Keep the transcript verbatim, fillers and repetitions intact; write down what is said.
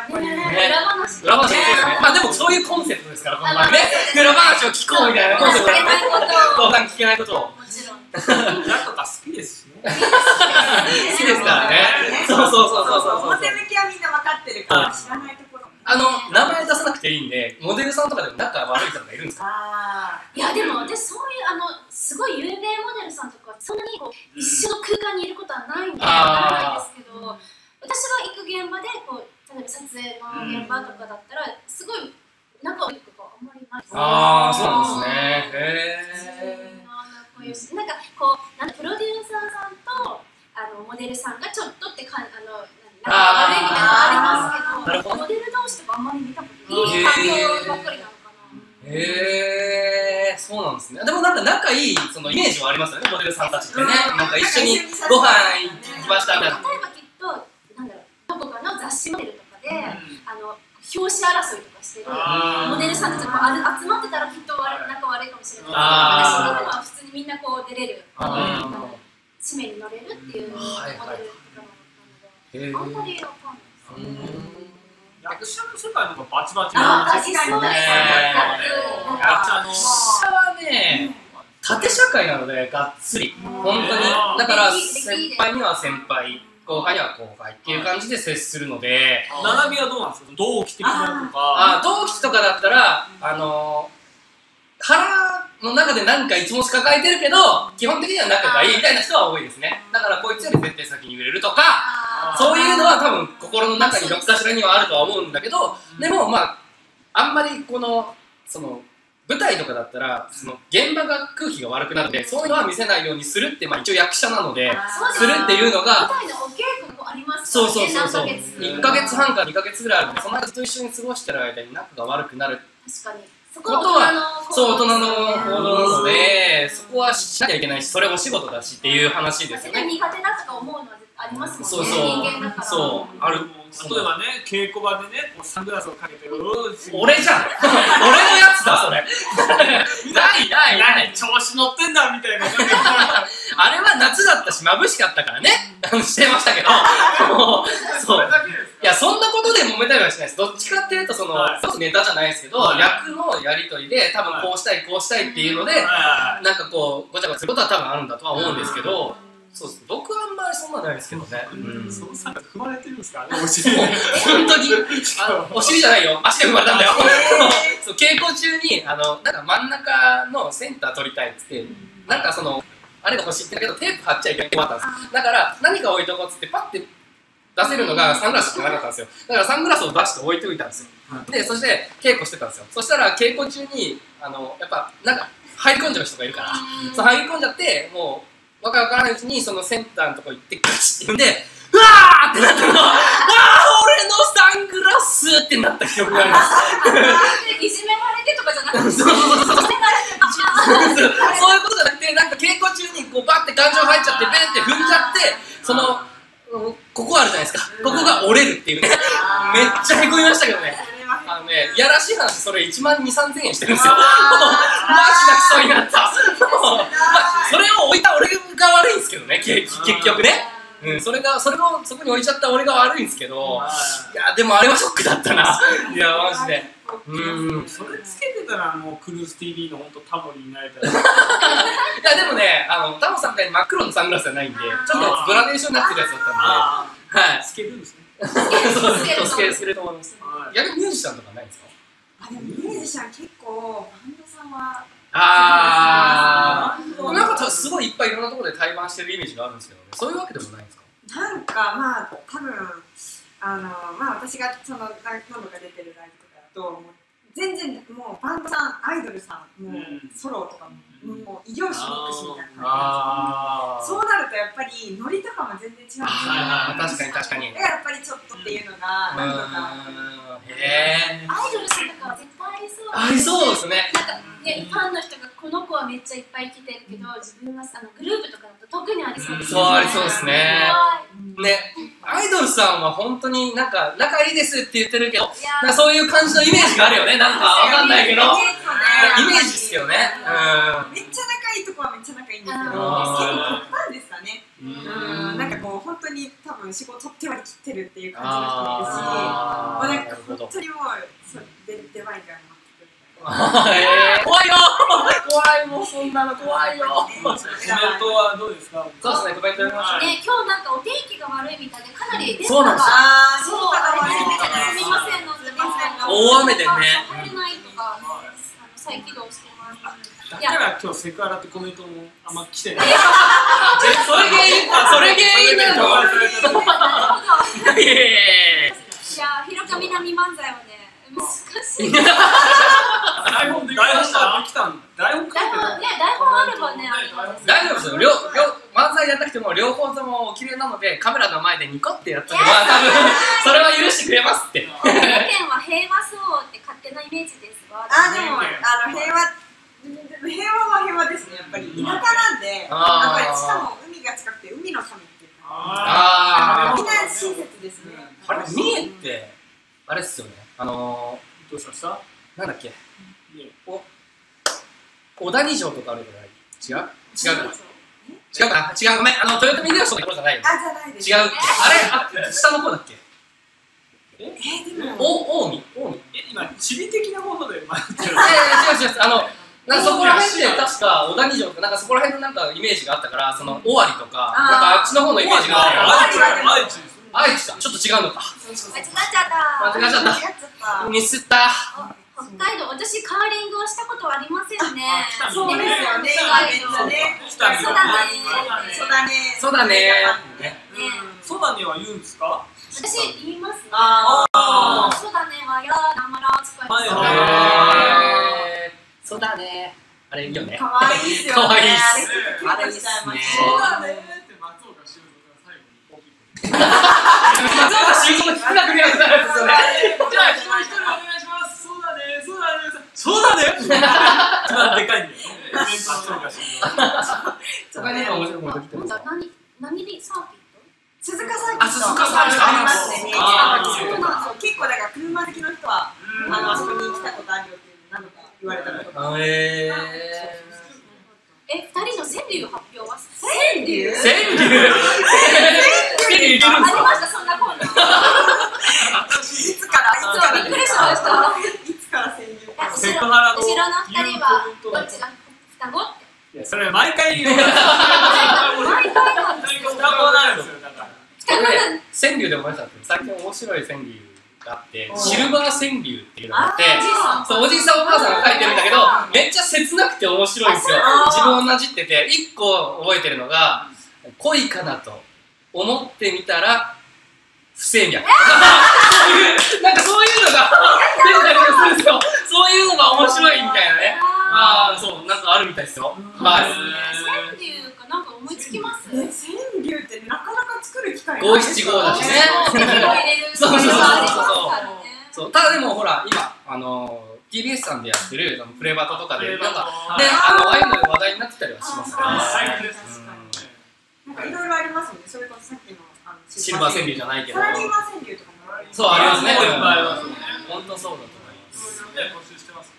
やっぱりね、裏話、裏話ですね。まあでもそういうコンセプトですから、この番組ね、裏話を聞こうみたいなコンセプト。当然聞けないことを。もちろん。裏とか好きですよ。好きですからね。そうそうそうそうそう。表向きはみんな分かってるから、知らないところ。あの名前出さなくていいんで、モデルさんとかでも仲悪い人がいるんですか？ああ、いやでも私そういうあのすごい有名モデルさんとかそんなにこう一緒の空間にいることはないんで、ないですけど。私が行く現場でこう例えば撮影の現場とかだったら、うん、すごい仲良いとかあんまりないですね。ああ、そうなんですね。へえ。なんかこうなんかプロデューサーさんとあのモデルさんがちょっとってかあのなんか悪いみたいなのありますけど、モデル同士とかあんまり見たことない環境ばっかりなのかな。へえ、そうなんですね。でもなんか仲いいそのイメージはありますよね、モデルさんたちってね。なんか一緒にご飯行きましたみたいな。モデルとかで、あの表紙争いとかしてるモデルさんたちが集まってたらきっと仲悪いかもしれないけど、私の方は普通にみんなこう出れる、紙面に乗れるっていうモデルとかもあったので、あんまりわかんないですね。役者の世界の方がバチバチなんですよね。役者はね、縦社会なのでがっつり本当にだから先輩には先輩。後輩には後輩っていう感じで接するので、並びはどうなんですか？同期的なとか、同期とかだったらあの腹の中で何か一文字抱えてるけど基本的には仲がいいみたいな人は多いですね。だからこいつより絶対先に売れるとかそういうのは多分心の中にどっかしらにはあるとは思うんだけど、でもまああんまりこのその舞台とかだったらその現場が空気が悪くなってそういうのは見せないようにするって、まあ、一応役者なのでするっていうのが舞台のお稽古もありますからね。そうそうそうそう、いっかげつはんかにかげつぐらいあるので、その人と一緒に過ごしてる間に仲が悪くなることはそう大人の行動なので、そこはしなきゃいけないし、それお仕事だしっていう話ですよね。苦手だとか思うのはありますもんね、人間だから。そうある。例えばね、稽古場でね、サングラスをかけてる俺じゃん俺のやつだ、それないないない調子乗ってんだみたいなあれは夏だったし、眩しかったからねしてましたけどそういや、そんなことで揉めたりはしないです。どっちかっていうと、そのネタじゃないですけど役のやり取りで、多分こうしたいこうしたいっていうのでなんかこう、ごちゃごちゃすることは多分あるんだとは思うんですけど、そうです。僕はあんまりそんなないですけどね。そのさんが踏まれてるんですかね、お尻。本当にお尻じゃないよ、足で踏まれたんだよ。そう、稽古中にあのなんか真ん中のセンター取りたいっつって、なんかそのあれが欲しいってだけどテープ貼っちゃいけないって思ったんです。だから何か置いとこうっつってパッて出せるのがサングラスしかなかったんですよ。だからサングラスを出して置いておいたんですよ。で、そして稽古してたんですよ。そしたら稽古中にあのやっぱなんか入り込んじゃう人がいるから、そう入り込んじゃってもう。わからないうちにそのセンターのとこ行ってガチってんでうわーってなったのあー俺のサングラスってなった記憶があります。いじめられてとかじゃなくてそういうことじゃなくて、なんか稽古中にこうバッて感情入っちゃってベンって踏んじゃって、そのここあるじゃないですか、ここが折れるっていうね。めっちゃへこみましたけどね。あのね、やらしい話、それいちまんにせんさんぜんえんしてるんですよ。マジなクソになった。それを置いた俺が悪いんですけどね、結局ね。それがそれをそこに置いちゃった俺が悪いんですけど、いやでもあれはショックだったな。いやマジでそれつけてたらもうクルーズ ティーブイ のほんとタモになれたら。いやでもね、タモさんみたいに真っ黒のサングラスじゃないんで、ちょっとグラデーションになってるやつだったんでつけるんですね。スケールすると思います。逆にミュージシャンとかないんですか？あ、でもミュージシャン結構バンドさんはああ、なんかすごいいっぱいいろんなところで対バンしてるイメージがあるんですけど、そういうわけでもないんですか？なんかまあ多分あのまあ私がそのライブとか出てるライブとかだと全然もうバンドさんアイドルさんもうソロとかももう異業種ミックスみたいな感じで、そうなるとやっぱりノリとかも全然違うんですよ。確かに確かに。やっぱりちょっとっていうのがなんとか。へえ。アイドルさんとかは絶対ありそう。ありそうですね。なんかね、ファンの人がこの子はめっちゃいっぱい来てるけど、自分はあのグループとかだと特にありそうですね。そうありそうですね。ね、アイドルさんは本当になんか仲いいですって言ってるけど、そういう感じのイメージがあるよね。なんかわかんないけど、イメージですよね。めっちゃ仲いいとこはめっちゃ仲いいんですけど、結構極端ですかね。なんかこう本当に多分仕事手割り切ってるっていう感じの人もいるし、当にもうデデバインが待ってくる。えー、怖いよ怖いもうそんなの怖いよ。コメントはどうですか。そうですね、コメント読みましょう。ね、今日なんかお天気が悪いみたいでかなり電波がそうすみませんので大雨でね入れないとか再起動してます。だから今日セクハラってコメントもあんま来てない。それ原因だ。それ原因だよ。いや、ひろかみなみ漫才はね、難しい。台本できたんだ。台本ね、台本あればね。大丈夫ですよ。両漫才やらなくても両方とも綺麗なのでカメラの前でニコってやったら多分それは許してくれますって。世間は平和そうって勝手なイメージですが。あ、でもあの平和。平和は平和ですね、やっぱり田舎なんで、やっぱりしかも海が近くて、海の神っていうか、みんな親切ですね。あれ、三重って、あれっすよね、あの、どうしました？なんだっけ、小谷城とかあるじゃない？違う？違うかな？違うかな？違う、ごめん、あの、豊臣秀吉のところじゃないよね。違う、あれ、下の方だっけ？え、でも、近江？近江？今、地理的なもので迷ってる。違う違う、あの、なんかそこら辺で確か小谷城とかなんかそこら辺のなんかイメージがあったからその尾張とかなんかあっちの方のイメージがあったから愛知愛知だちょっと違うのか間違っちゃった間違っちゃったミスった北海道私カーリングをしたことはありませんねそうですよね北海道そうだねそうだねそうだねは言うんですか私言いますねそうだねはやなまら使いますそうだね。あれいいよね。可愛いですよね。可愛いです。あれいいですね。そうだねって松岡修造が最後に大きく。松岡修造の聞くなくなるんですよね。じゃあ一人一人お願いします。そうだね、そうだね、そうだね。でかいんだよ。松岡修造。そこに面白いものできてます。何何でサーキット？鈴鹿サーキット。あ、鈴鹿サーキットありますね。そうなんですよ。結構だから車好きの人はあのあそこに来たことあるよっていうなのか。言われたこと。ええ。え、二人の川柳発表は。川柳。川柳。川柳。ありました、そんなコーナー。いつから。いつから。びっくりしました。いつから川柳。後ろの二人は。どっちが双子。いや、それ毎回言う。毎回。双子なんですよ。だから。川柳で思い出したんですけど、最近面白い川柳。あってシルバー川柳っていうのがあっておじいさんおばあさんが書いてるんだけどめっちゃ切なくて面白いんですよ。自分をなじってていっこ覚えてるのが「恋かなと思ってみたら不整脈」なんかそういうのが出てたりもするんですよ。そういうのが面白いみたいなね。ああそうなんかあるみたいですよ。川柳かなんか思いつきます？川柳ってなかなか作る機会五七五だしね。そうそうそうそう。ただでもほら今あの ティービーエス さんでやってるプレバトとかでなんかねあのああいうの話題になってたりはしますから。なんかいろいろありますね。それこそさっきのシルバー川柳じゃないけど。サラリーマン川柳とかもあります。そうありますね。本当そうだと思います。募集してますね。